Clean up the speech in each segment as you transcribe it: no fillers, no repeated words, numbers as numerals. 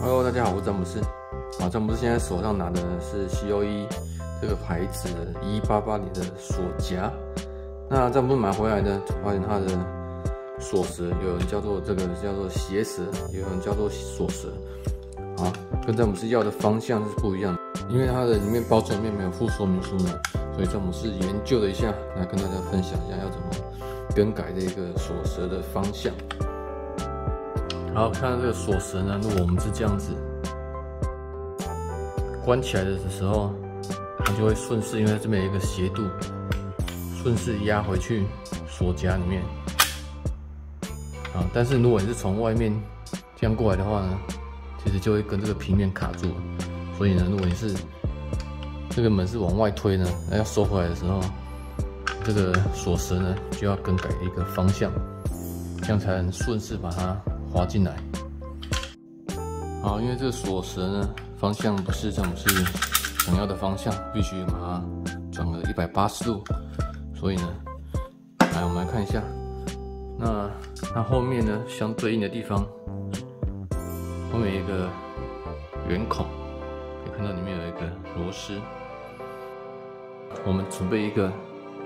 Hello， 大家好，我是詹姆斯。詹姆斯现在手上拿的是 COE 这个牌子的188年的锁夹。那詹姆斯买回来呢，发现它的锁舌，有人叫做这个叫做斜舌，有人叫做锁舌。啊，跟詹姆斯要的方向是不一样的，因为它的里面包装里面没有附说明书嘛，所以詹姆斯研究了一下，来跟大家分享一下要怎么更改这个锁舌的方向。 然后看到这个锁舌呢，如果我们是这样子关起来的时候，它就会顺势，因为它这边有一个斜度，顺势压回去锁夹里面。啊，但是如果你是从外面这样过来的话呢，其实就会跟这个平面卡住了。所以呢，如果你是这个门是往外推呢，那要收回来的时候，这个锁舌呢就要更改一个方向，这样才能顺势把它 滑进来，好，因为这个锁舌呢方向不是詹姆斯想要的方向，必须把它转个180度，所以呢，来我们来看一下，那它后面呢相对应的地方，后面有一个圆孔，可以看到里面有一个螺丝，我们准备一个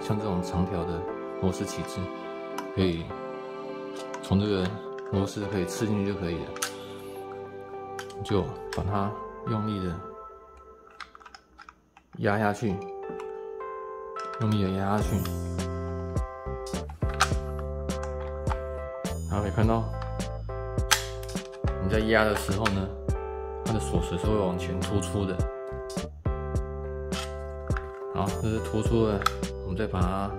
像这种长条的螺丝起子，可以从这个 螺丝可以刺进去就可以了，就把它用力的压下去，用力的压下去，然后可以看到，你在压的时候呢，它的锁舌是会往前突出的。好，这是突出的，我们再把它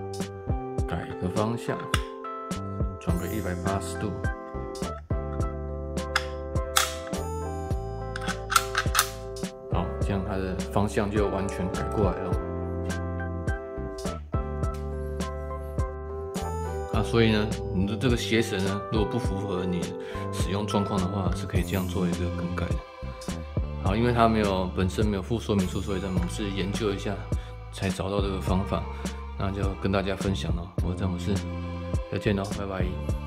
改一个方向，转个180度。 这样它的方向就完全改过来了。啊，所以呢，你的这个斜舌呢，如果不符合你使用状况的话，是可以这样做一个更改的。好，因为它本身没有附说明书，所以咱们是研究一下才找到这个方法，那就跟大家分享了。我是詹姆斯，再见喽，拜拜。